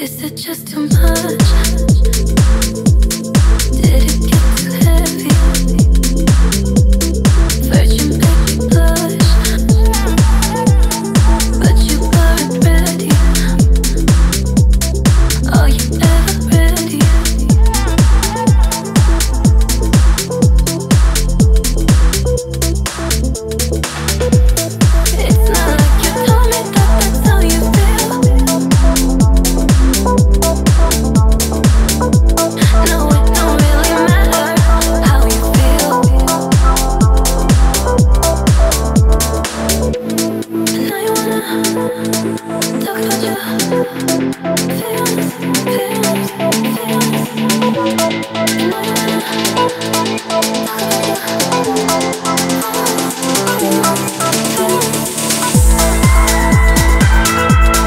Is it just too much? Did it get too heavy? Virgin baby blush, but you weren't ready. Are you ever ready? It's not like you told me that that's how you feel. No, it don't really matter how you feel. And now you wanna talk about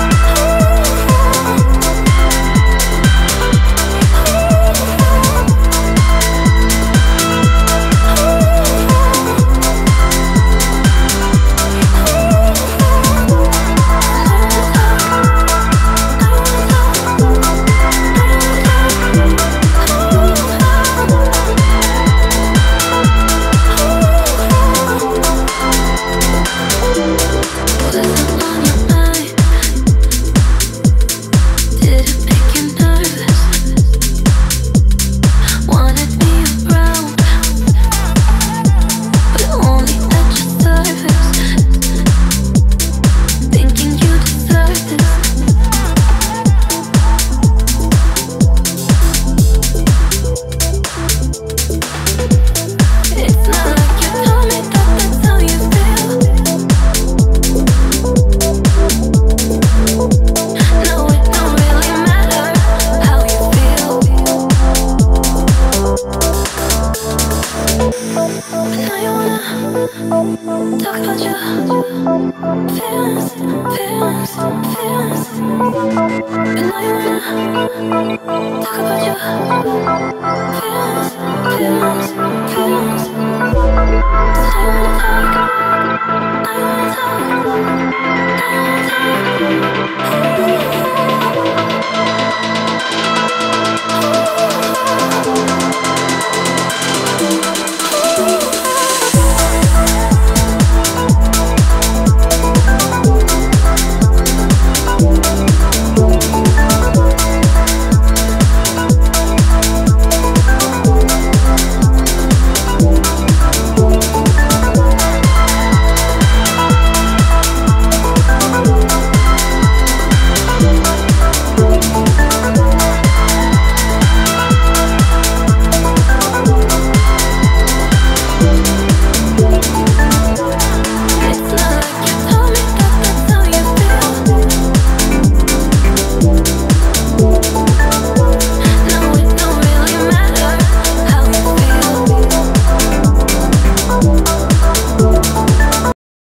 your feelings. And now you wanna talk about your talk about your feelings. And now you wanna talk about your feelings. Now you wanna talk.